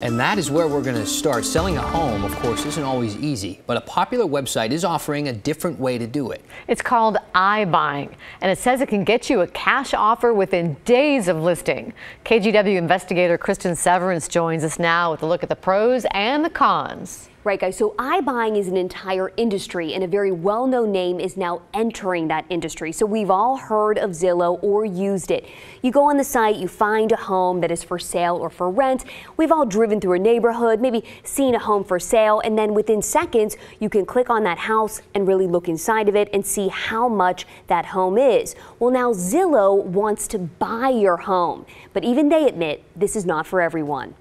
And that is where we're going to start. Selling a home, of course, isn't always easy, but a popular website is offering a different way to do it. It's called iBuying, and it says it can get you a cash offer within days of listing. KGW investigator Kristen Severance joins us now with a look at the pros and the cons. Right, guys, so iBuying is an entire industry, and a very well-known name is now entering that industry. So we've all heard of Zillow or used it. You go on the site, you find a home that is for sale or for rent. We've all driven through a neighborhood, maybe seen a home for sale, and then within seconds, you can click on that house and really look inside of it and see how much that home is. Well, now Zillow wants to buy your home, but even they admit this is not for everyone.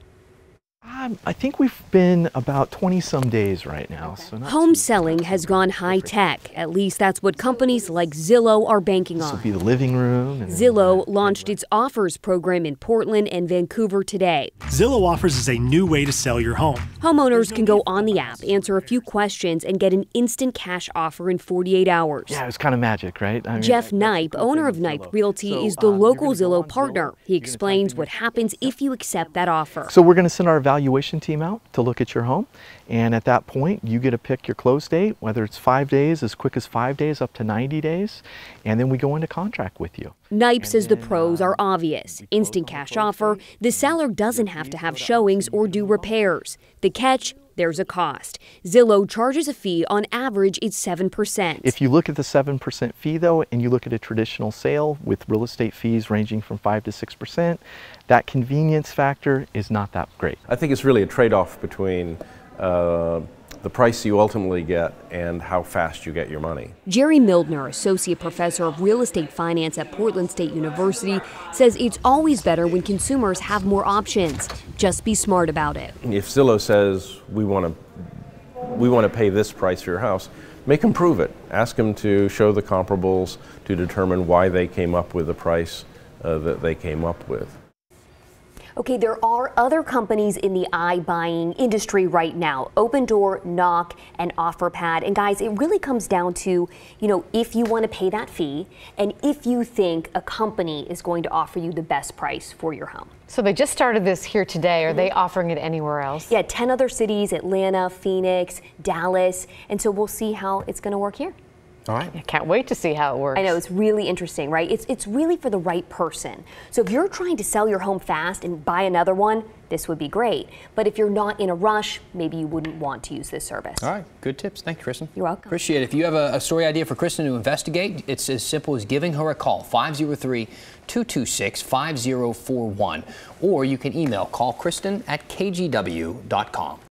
I think we've been about 20-some days right now. So home selling has gone high-tech. At least that's what companies like Zillow are banking on. This will be the living room. And Zillow launched its offers program in Portland and Vancouver today. Zillow Offers is a new way to sell your home. Homeowners can go on the app, answer a few questions, and get an instant cash offer in 48 hours. Yeah, it was kind of magic, right? I mean, Jeff Knipe, owner of Knipe Realty, is the local Zillow partner. He explains what happens if you accept that offer. So we're going to send our evaluation team out to look at your home, and at that point you get to pick your close date, whether it's 5 days, as quick as 5 days, up to 90 days, and then we go into contract with you. Knipe says the pros are obvious. Instant cash offer, the seller doesn't have to have showings or do repairs. The catch, there's a cost. Zillow charges a fee. On average, it's 7%. If you look at the 7% fee, though, and you look at a traditional sale with real estate fees ranging from 5 to 6%, that convenience factor is not that great. I think it's really a trade-off between the price you ultimately get and how fast you get your money. Jerry Mildner, associate professor of real estate finance at Portland State University, says it's always better when consumers have more options. Just be smart about it. If Zillow says we want to pay this price for your house, make them prove it. Ask them to show the comparables to determine why they came up with the price that they came up with. Okay, there are other companies in the iBuying industry right now. Open Door, Knock, and OfferPad. And guys, it really comes down to, you know, if you want to pay that fee and if you think a company is going to offer you the best price for your home. So they just started this here today. Are they offering it anywhere else? Yeah, 10 other cities, Atlanta, Phoenix, Dallas. And so we'll see how it's going to work here. All right. I can't wait to see how it works. I know, it's really interesting, right? It's really for the right person. So if you're trying to sell your home fast and buy another one, this would be great. But if you're not in a rush, maybe you wouldn't want to use this service. All right, good tips. Thank you, Kristen. You're welcome. Appreciate it. If you have a story idea for Kristen to investigate, it's as simple as giving her a call, 503-226-5041. Or you can email callkristen@kgw.com.